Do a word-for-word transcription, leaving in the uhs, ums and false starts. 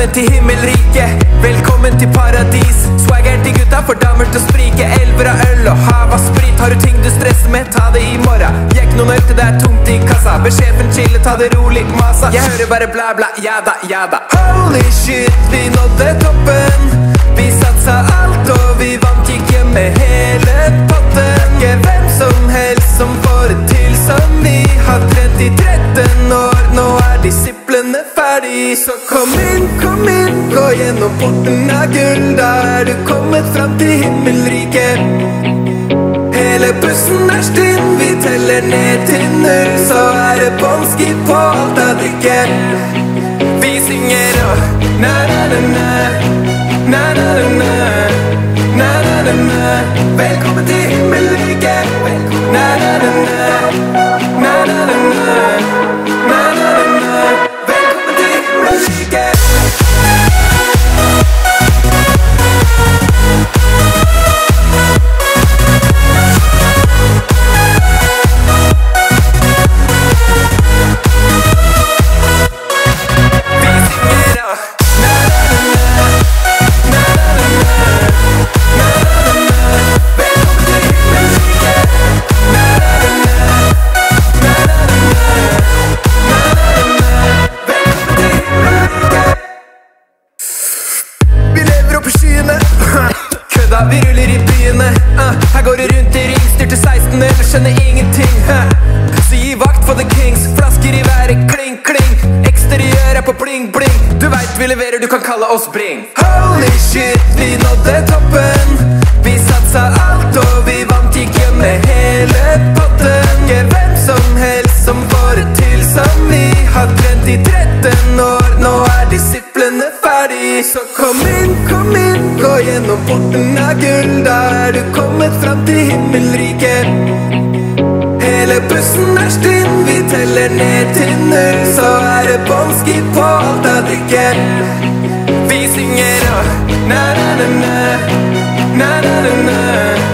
Velkommen til himmelriket, velkommen til paradis. Swagger til gutta for damer til å sprike. Elver av øl og hav av sprit. Har du ting du stresser med, ta det i morgen. Jekk noen ølte, det er tomt i kassa. Be sjefen chille, ta det rolig, masa. Jeg hører bare bla bla, ja da, ja da. Holy shit, vi nådde toppen. Vi satsa alt og vi vant, gikk hjem med hele potten. Ikke hvem som helst som får det til som vi har trent i tretten år. Nå er disiplene ferdig, så kom inn, kom inn, gå gjennom porten av gull. Da er du kommet fram til himmelriket. Hele bussen er stinn, vi teller ned til null. Så er det bånnski på alt av drikke. Vi synger og na-na-na-na, na-na-na-na, na-na-na-na. Velkommen til himmelriket, na-na-na-na, na-na-na-na. Kødda, vi ruller i byene. Her går det rundt i ring, styr til seksten, eller skjønner ingenting. Så gi vakt for the kings, flasker i været, kling, kling. Eksteriør er på bling, bling. Du vet vi leverer, du kan kalle oss bring. Holy shit, vi nådde toppen. Vi satsa alt og vi vant, gikk hjem med hele potten. Ikke hvem som helst som får det til som vi har trent i tretten år. Nå er disiplene ferdig, så kom inn, kom inn. Gå gjennom porten av gull, da er du kommet fram til himmelriket. Hele bussen er stinn, vi teller ned til null. Så er det bånnski på alt av drikke. Vi synger og na na na na, na na na na.